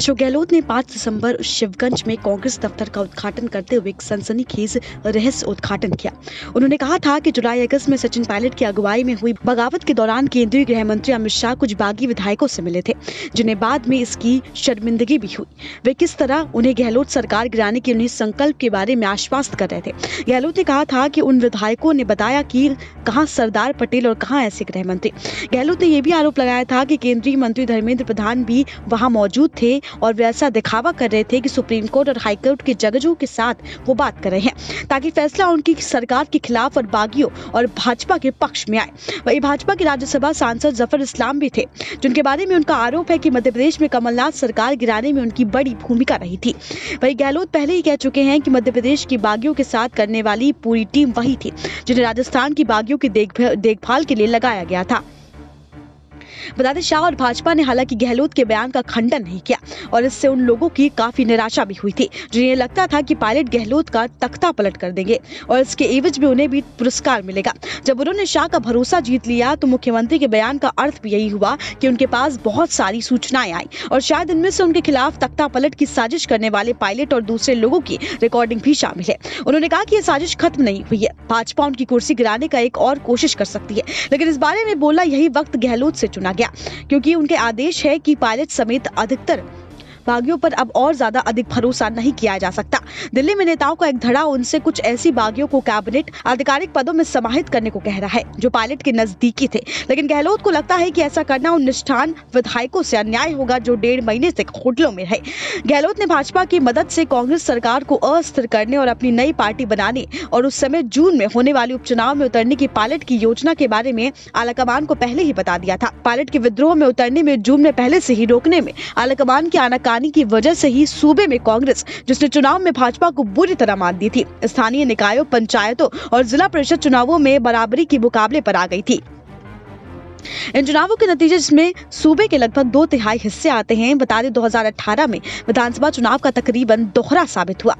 अशोक गहलोत ने 5 दिसंबर शिवगंज में कांग्रेस दफ्तर का उद्घाटन करते हुए एक सनसनीखेज रहस्य उद्घाटन किया। उन्होंने कहा था कि जुलाई अगस्त में सचिन पायलट की अगुवाई में हुई बगावत के दौरान केंद्रीय गृह मंत्री अमित शाह कुछ बागी विधायकों से मिले थे, जिन्हें बाद में इसकी शर्मिंदगी भी हुई। वे किस तरह उन्हें गहलोत सरकार गिराने के उन्हें संकल्प के बारे में आश्वस्त कर रहे थे। गहलोत ने कहा था कि उन विधायकों ने बताया कि कहां सरदार पटेल और कहां ऐसे गृह मंत्री। गहलोत ने यह भी आरोप लगाया था कि केंद्रीय मंत्री धर्मेंद्र प्रधान भी वहां मौजूद थे और वे ऐसा दिखावा कर रहे थे कि सुप्रीम कोर्ट और हाईकोर्ट के जजों के साथ वो बात कर रहे हैं ताकि फैसला उनकी सरकार के खिलाफ और बागियों और भाजपा के पक्ष में आए। वही भाजपा के राज्यसभा सांसद जफर इस्लाम भी थे, जिनके बारे में उनका आरोप है कि मध्य प्रदेश में कमलनाथ सरकार गिराने में उनकी बड़ी भूमिका रही थी। वही गहलोत पहले ही कह चुके हैं कि मध्य प्रदेश की बागियों के साथ करने वाली पूरी टीम वही थी जिन्हें राजस्थान की बागियों की देखभाल के लिए लगाया गया था। बता दें, शाह और भाजपा ने हालांकि गहलोत के बयान का खंडन नहीं किया और इससे उन लोगों की काफी निराशा भी हुई थी जिन्हें लगता था कि पायलट गहलोत का तख्ता पलट कर देंगे और इसके एवज में उन्हें भी पुरस्कार मिलेगा। जब उन्होंने शाह का भरोसा जीत लिया तो मुख्यमंत्री के बयान का अर्थ भी यही हुआ कि उनके पास बहुत सारी सूचनाएं आई और शायद इनमें से उनके खिलाफ तख्ता पलट की साजिश करने वाले पायलट और दूसरे लोगों की रिकॉर्डिंग भी शामिल है। उन्होंने कहा कि यह साजिश खत्म नहीं हुई है, भाजपा उनकी कुर्सी गिराने का एक और कोशिश कर सकती है, लेकिन इस बारे में बोला यही वक्त गहलोत से चुना गया क्योंकि उनके आदेश है कि पायलट समेत अधिकतर बागियों पर अब और ज्यादा अधिक भरोसा नहीं किया जा सकता। दिल्ली में नेताओं का एक धड़ा उनसे कुछ ऐसी बागियों को कैबिनेट आधिकारिक पदों में समाहित करने को कह रहा है जो पायलट के नजदीकी थे, लेकिन गहलोत को लगता है कि ऐसा करना उन निष्ठान विधायकों से अन्याय होगा जो 1.5 महीने से होटलों में रहे। गहलोत ने भाजपा की मदद से कांग्रेस सरकार को अस्थिर करने और अपनी नई पार्टी बनाने और उस समय जून में होने वाले उपचुनाव में उतरने की पायलट की योजना के बारे में आलाकमान को पहले ही बता दिया था। पायलट के विद्रोह में उतरने में जून में पहले से ही रोकने में आलाकमान की आनाकानी की वजह से ही सूबे में कांग्रेस, जिसने चुनाव में भाजपा को बुरी तरह मात दी थी, स्थानीय निकायों, पंचायतों और जिला परिषद चुनावों में बराबरी के मुकाबले पर आ गई थी। इन चुनावों के नतीजे जिसमें सूबे के लगभग 2/3 हिस्से आते हैं। बता दें, 2018 में विधानसभा चुनाव का तकरीबन दोहरा साबित हुआ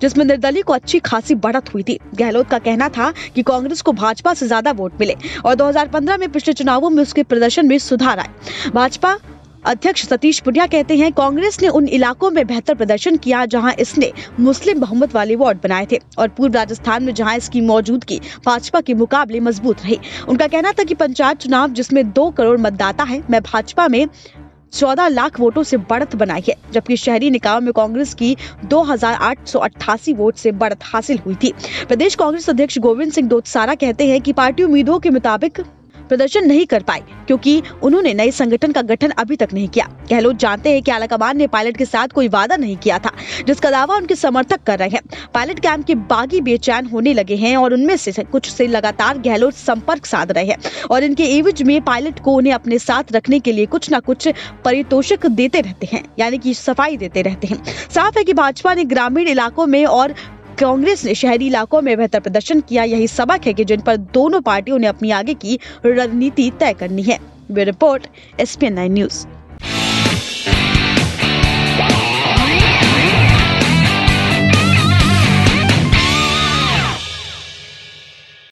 जिसमें निर्दलीय को अच्छी खासी बढ़त हुई थी। गहलोत का कहना था कि कांग्रेस को भाजपा से ज्यादा वोट मिले और 2015 में पिछले चुनावों में उसके प्रदर्शन में सुधार आए। भाजपा अध्यक्ष सतीश पुनिया कहते हैं, कांग्रेस ने उन इलाकों में बेहतर प्रदर्शन किया जहां इसने मुस्लिम बहुमत वाले वार्ड बनाए थे और पूर्व राजस्थान में जहां इसकी मौजूदगी भाजपा के मुकाबले मजबूत रही। उनका कहना था कि पंचायत चुनाव जिसमें 2 करोड़ मतदाता हैं, मैं भाजपा में 14 लाख वोटों से बढ़त बनाई है, जबकि शहरी निकायों में कांग्रेस की 2888 वोट से बढ़त हासिल हुई थी। प्रदेश कांग्रेस अध्यक्ष गोविंद सिंह दोतसारा कहते हैं कि पार्टी उम्मीदों के मुताबिक प्रदर्शन नहीं कर पाए क्योंकि उन्होंने नए संगठन का गठन अभी तक नहीं किया। गहलोत जानते हैं कि आलाकमान ने पायलट के साथ कोई वादा नहीं किया था जिसका दावा उनके समर्थक कर रहे हैं। पायलट कैंप के बागी बेचैन होने लगे हैं और उनमें से कुछ से लगातार गहलोत संपर्क साध रहे हैं और इनके एवज में पायलट को उन्हें अपने साथ रखने के लिए कुछ न कुछ पारितोषिक देते रहते हैं, यानी कि सफाई देते रहते हैं। साफ है कि भाजपा ने ग्रामीण इलाकों में और कांग्रेस ने शहरी इलाकों में बेहतर प्रदर्शन किया। यही सबक है कि जिन पर दोनों पार्टियों ने अपनी आगे की रणनीति तय करनी है। Bureau report, SPN9 News।